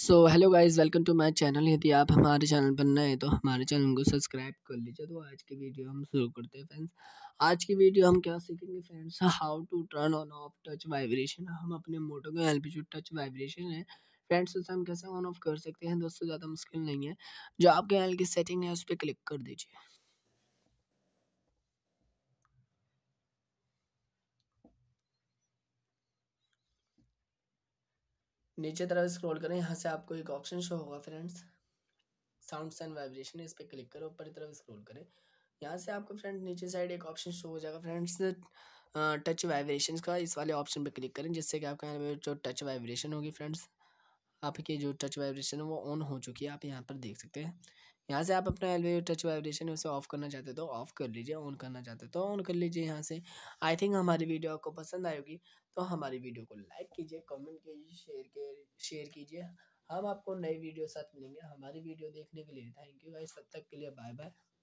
So hello guys, welcome to my channel. यदि आप हमारे चैनल पर नए हैं तो हमारे चैनल को सब्सक्राइब कर लीजिए। तो आज की वीडियो हम शुरू करते हैं फ्रेंड्स। आज की वीडियो हम क्या सीखेंगे friends, how to turn on off touch vibration. हम अपने मोटो के हेल्प जो टच वाइब्रेशन है फ्रेंड्स उसे हम कैसे ऑन ऑफ कर सकते हैं दोस्तों, ज़्यादा मुश्किल नहीं है। जो आपके हेल्प की सेटिंग है उस पर क्लिक कर दीजिए। नीचे तरफ स्क्रॉल करें, यहाँ से आपको एक ऑप्शन शो होगा फ्रेंड्स, साउंड्स एंड वाइब्रेशन, इस पर क्लिक करें। ऊपर की तरफ स्क्रॉल करें, यहाँ से आपको फ्रेंड्स नीचे साइड एक ऑप्शन शो हो जाएगा फ्रेंड्स टच वाइब्रेशन का। इस वाले ऑप्शन पे क्लिक करें जिससे कि आपके यहाँ पर जो टच वाइब्रेशन होगी फ्रेंड्स, आपकी जो टच वाइब्रेशन है वो ऑन हो चुकी है। आप यहाँ पर देख सकते हैं। यहाँ से आप अपना एलवे टच वाइब्रेशन है उसे ऑफ करना चाहते तो ऑफ कर लीजिए, ऑन करना चाहते तो ऑन कर लीजिए। यहाँ से आई थिंक हमारी वीडियो आपको पसंद आएगी, तो हमारी वीडियो को लाइक कीजिए, कमेंट कीजिए, शेयर कीजिए। हम आपको नई वीडियो साथ मिलेंगे। हमारी वीडियो देखने के लिए थैंक यू गाइस। तब तक के लिए बाय बाय।